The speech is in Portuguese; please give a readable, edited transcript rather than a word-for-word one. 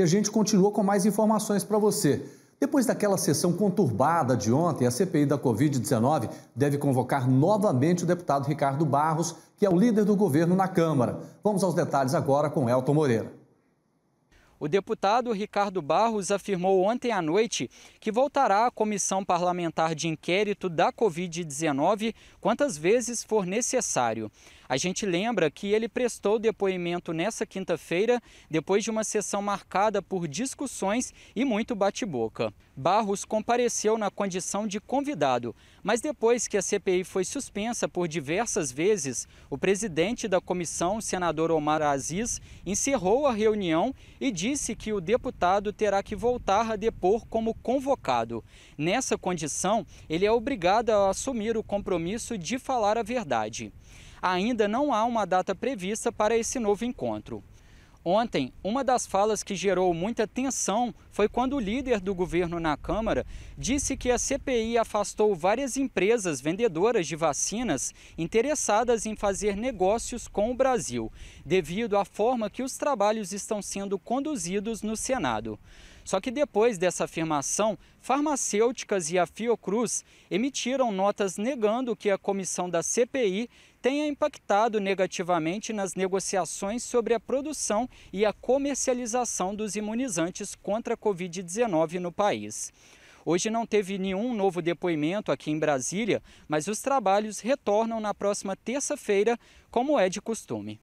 e a gente continua com mais informações para você. Depois daquela sessão conturbada de ontem, a CPI da Covid-19 deve convocar novamente o deputado Ricardo Barros, que é o líder do governo na Câmara. Vamos aos detalhes agora com Elton Moreira. O deputado Ricardo Barros afirmou ontem à noite que voltará à Comissão Parlamentar de Inquérito da Covid-19 quantas vezes for necessário. A gente lembra que ele prestou depoimento nessa quinta-feira, depois de uma sessão marcada por discussões e muito bate-boca. Barros compareceu na condição de convidado, mas depois que a CPI foi suspensa por diversas vezes, o presidente da comissão, senador Omar Aziz, encerrou a reunião e disse que o deputado terá que voltar a depor como convocado. Nessa condição, ele é obrigado a assumir o compromisso de falar a verdade. Ainda não há uma data prevista para esse novo encontro. Ontem, uma das falas que gerou muita tensão foi quando o líder do governo na Câmara disse que a CPI afastou várias empresas vendedoras de vacinas interessadas em fazer negócios com o Brasil, devido à forma que os trabalhos estão sendo conduzidos no Senado. Só que depois dessa afirmação, farmacêuticas e a Fiocruz emitiram notas negando que a comissão da CPI tenha impactado negativamente nas negociações sobre a produção e a comercialização dos imunizantes contra a Covid-19 no país. Hoje não teve nenhum novo depoimento aqui em Brasília, mas os trabalhos retornam na próxima terça-feira, como é de costume.